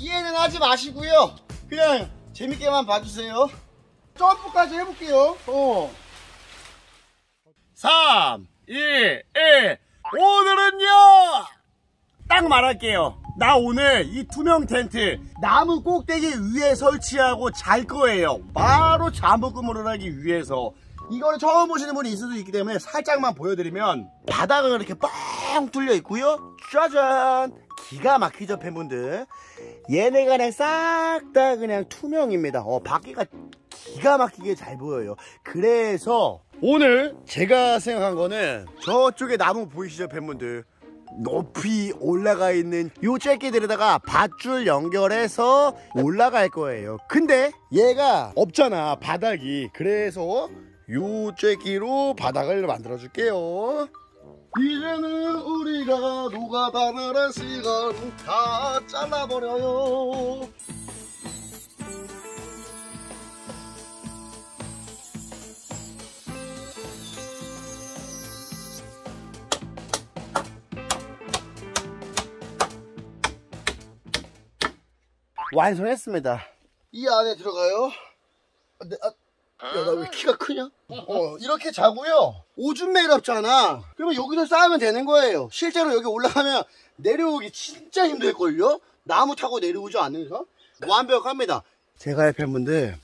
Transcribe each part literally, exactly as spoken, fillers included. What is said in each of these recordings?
이해는 하지 마시고요. 그냥 재밌게만 봐주세요. 점프까지 해볼게요. 어. 삼, 이, 일. 오늘은요! 딱 말할게요. 나 오늘 이 투명 텐트 나무 꼭대기 위에 설치하고 잘 거예요. 바로 잠복근무를 하기 위해서. 이거를 처음 보시는 분이 있을 수 있기 때문에 살짝만 보여드리면, 바닥은 이렇게 뻥 뚫려 있고요. 짜잔! 기가 막히죠, 팬분들? 얘네가 그냥 싹 다 그냥 투명입니다. 어, 바퀴가 기가 막히게 잘 보여요. 그래서 오늘 제가 생각한 거는, 저쪽에 나무 보이시죠, 팬분들? 높이 올라가 있는 요 잭기들에다가 밧줄 연결해서 올라갈 거예요. 근데 얘가 없잖아, 바닥이. 그래서 요 잭기로 바닥을 만들어 줄게요. 이제는 우리가 녹아다니는 시간 다 잘라버려요. 완성했습니다. 이 안에 들어가요. 내, 아, 야, 나 왜 키가 크냐? 어, 이렇게 자고요. 오줌 매렵잖아. 그러면 여기서 싸우면 되는 거예요. 실제로 여기 올라가면 내려오기 진짜 힘들걸요? 나무 타고 내려오지 않으면서? 완벽합니다. 제가 팬분들,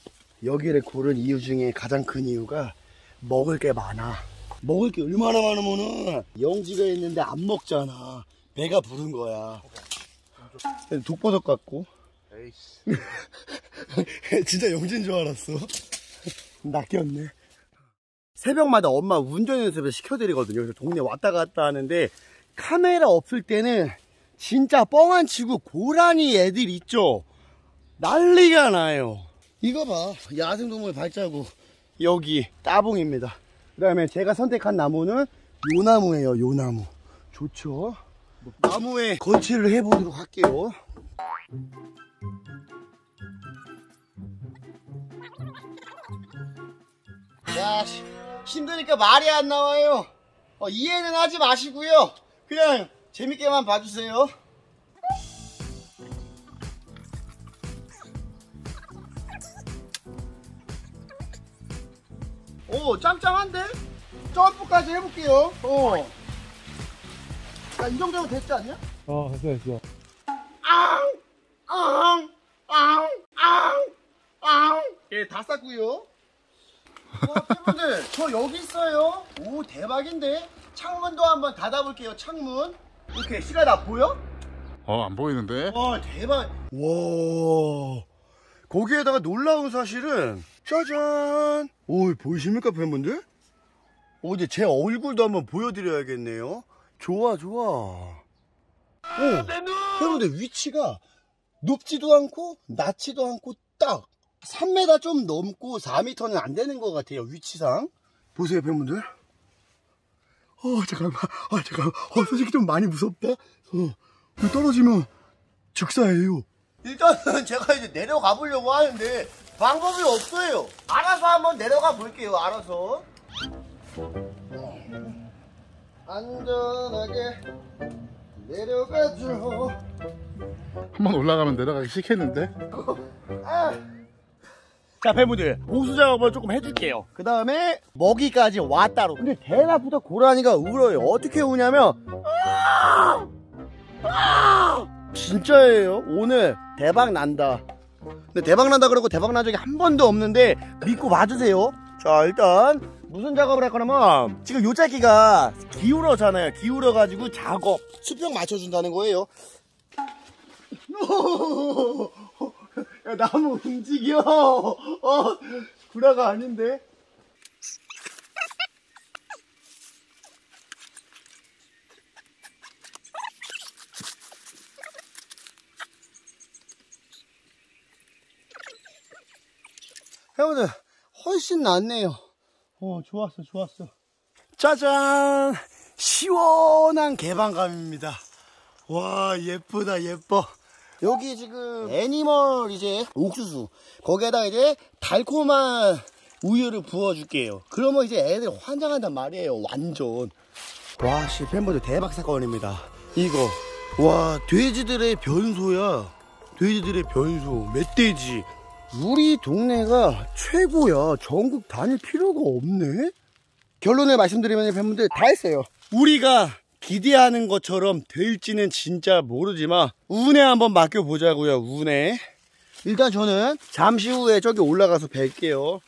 여기를 고른 이유 중에 가장 큰 이유가 먹을 게 많아. 먹을 게 얼마나 많으면은 영지가 있는데 안 먹잖아. 배가 부른 거야. 독버섯 같고. 진짜 영진 줄 알았어. 낚였네. 새벽마다 엄마 운전 연습을 시켜드리거든요. 그래서 동네 왔다 갔다 하는데, 카메라 없을 때는 진짜 뻥안 치고 고라니 애들 있죠? 난리가 나요. 이거 봐, 야생동물 발자국. 여기 따봉입니다. 그 다음에 제가 선택한 나무는 요 나무예요. 요 나무 좋죠? 나무에 거치를 해보도록 할게요. 야, 힘드니까 말이 안 나와요. 어, 이해는 하지 마시고요. 그냥 재밌게만 봐주세요. 오, 짬짬한데? 점프까지 해볼게요. 어. 나 이 정도면 됐지 않냐? 어, 됐어, 됐어. 앙! 앙! 앙! 앙! 앙! 예, 다 쌌고요. 와, 팬분들, 저 여기 있어요. 오, 대박인데? 창문도 한번 닫아볼게요. 창문 이렇게 시간 다 보여? 어, 안 보이는데? 와, 대박. 와, 거기에다가 놀라운 사실은, 짜잔. 오, 보이십니까, 팬분들? 오, 이제 제 얼굴도 한번 보여드려야겠네요. 좋아, 좋아. 오, 팬분들, 위치가 높지도 않고 낮지도 않고 딱 삼 미터 좀 넘고 사 미터는 안 되는 것 같아요, 위치상. 보세요, 팬분들. 어, 잠깐만. 아, 잠깐만. 어, 솔직히 좀 많이 무섭다. 어, 떨어지면 즉사예요. 일단은 제가 이제 내려가 보려고 하는데 방법이 없어요. 알아서 한번 내려가 볼게요, 알아서. 안전하게 내려가죠. 한번 올라가면 내려가기 싫겠는데? 아. 자, 팬분들, 보수 작업을 조금 해줄게요. 그 다음에 먹이까지 왔다로. 근데 대낮부터 고라니가 울어요. 어떻게 우냐면, 아! 아! 진짜예요. 오늘 대박 난다. 근데 대박 난다 그러고 대박 난 적이 한 번도 없는데 믿고 봐주세요. 자, 일단 무슨 작업을 할 거냐면, 지금 요 짝기가 기울어잖아요. 기울어가지고 작업 수평 맞춰준다는 거예요. 야, 나무 움직여. 어, 구라가 아닌데. 여러분들, 훨씬 낫네요. 어, 좋았어, 좋았어. 짜잔, 시원한 개방감입니다. 와, 예쁘다, 예뻐. 여기 지금 애니멀 이제 옥수수, 거기에다 이제 달콤한 우유를 부어줄게요. 그러면 이제 애들 환장한단 말이에요, 완전. 와씨, 팬분들, 대박 사건입니다. 이거 와, 돼지들의 변소야. 돼지들의 변수, 멧돼지. 우리 동네가 최고야. 전국 다닐 필요가 없네. 결론을 말씀드리면 팬분들 다 했어요. 우리가 기대하는 것처럼 될지는 진짜 모르지만 운에 한번 맡겨보자고요. 운에. 일단 저는 잠시 후에 저기 올라가서 뵐게요.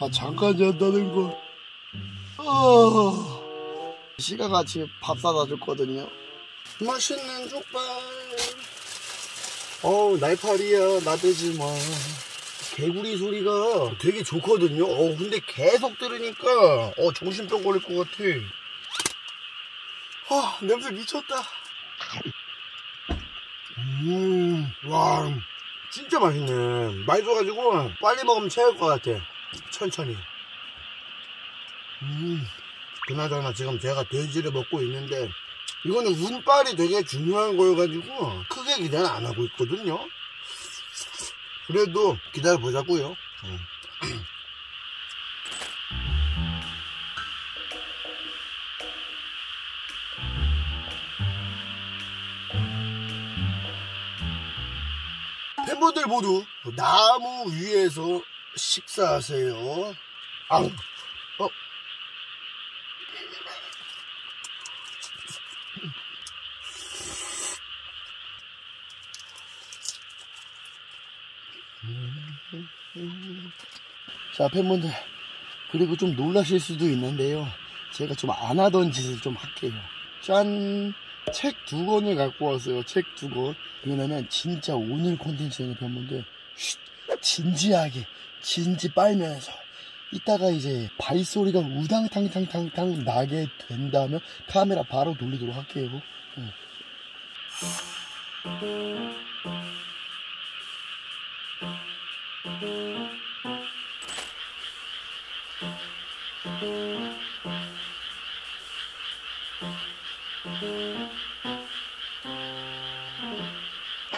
아, 잠깐 잔다는 거. 아, 시가가 지금 밥 사다 줬거든요. 맛있는 족발. 어우, 날파리야, 나대지 마. 개구리 소리가 되게 좋거든요. 어, 근데 계속 들으니까 어, 정신병 걸릴 것 같아. 아, 냄새 미쳤다. 음, 와, 진짜 맛있네. 맛있어가지고 빨리 먹으면 체할 것 같아. 천천히. 음, 그나저나 지금 제가 돼지를 먹고 있는데 이거는 운빨이 되게 중요한 거여가지고 크게 기대는 안 하고 있거든요. 그래도 기다려보자고요. 음. 팬분들 모두 나무 위에서 식사하세요. 아우, 어. 자, 팬분들, 그리고 좀 놀라실 수도 있는데요, 제가 좀 안 하던 짓을 좀 할게요. 짠! 책 두 권을 갖고 왔어요. 책 두 권. 왜냐면 진짜 오늘 콘텐츠는 팬분들 쉿! 진지하게 진지 빨면서 이따가 이제 발소리가 우당탕탕탕탕 나게 된다면 카메라 바로 돌리도록 할게요. 응.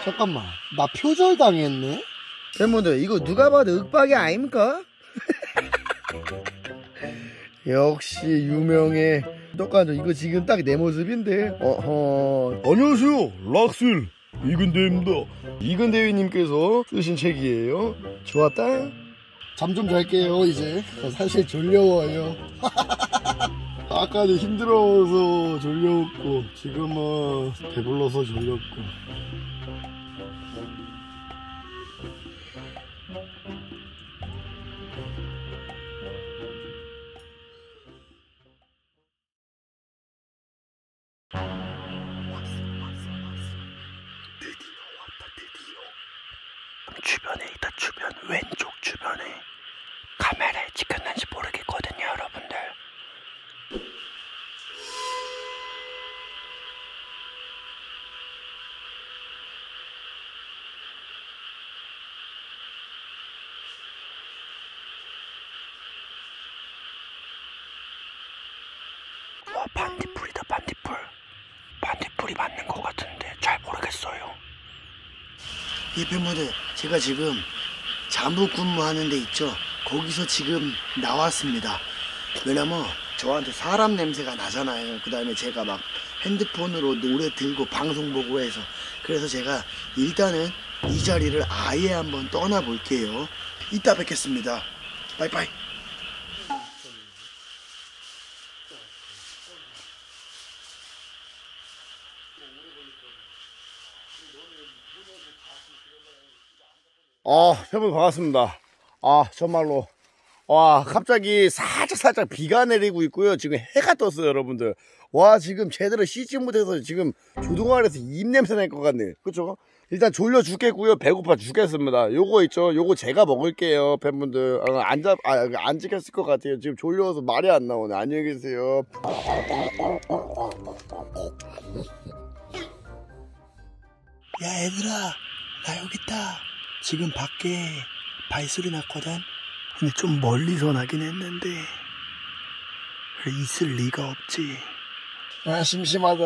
잠깐만, 나 표절 당했네? 팬분들, 이거 누가 봐도 윽박이 아닙니까? 역시 유명해. 똑같죠? 이거 지금 딱 내 모습인데. 어허. 안녕하세요, 락실 이근대입니다. 이근대위님께서 쓰신 책이에요. 좋았다. 잠 좀 잘게요 이제. 사실 졸려워요. 아까는 힘들어서 졸려웠고 지금은 배불러서 졸렸고. 주변에 있다. 주변 왼쪽 주변에 카메라에 찍혔는지 모르겠거든요, 여러분들. 와, 반딧불이다. 반딧불. 반딧불이 맞는 것 같은데 잘 모르겠어요. 예, 팬분들, 제가 지금 잠복 근무하는 데 있죠? 거기서 지금 나왔습니다. 왜냐면 저한테 사람 냄새가 나잖아요. 그 다음에 제가 막 핸드폰으로 노래 들고 방송 보고 해서. 그래서 제가 일단은 이 자리를 아예 한번 떠나볼게요. 이따 뵙겠습니다. 바이바이. 어, 여러분 반갑습니다. 아, 정말로 와, 갑자기 살짝 살짝 비가 내리고 있고요. 지금 해가 떴어요, 여러분들. 와, 지금 제대로 씻지 못해서 지금 조동아리에서 입냄새 날 것 같네. 그쵸? 일단 졸려 죽겠고요. 배고파 죽겠습니다. 요거 있죠? 요거 제가 먹을게요, 팬분들. 아, 안 잡, 아, 안 지켰을 것 같아요. 지금 졸려서 말이 안 나오네. 안녕히 계세요. 야, 얘들아, 나 여기 있다. 지금 밖에 발소리 났거든. 근데 좀 멀리서 나긴 했는데 있을 리가 없지. 아, 심심하다.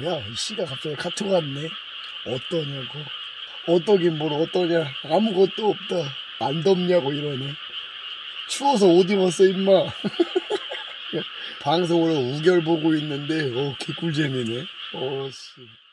뭐야, 이 씨가 갑자기 카톡 왔네. 어떠냐고. 어떠긴 뭘 어떠냐. 아무것도 없다. 안 덥냐고 이러네. 추워서 옷 입었어 임마. 방송으로 우결 보고 있는데 어 개꿀잼이네. 어 씨.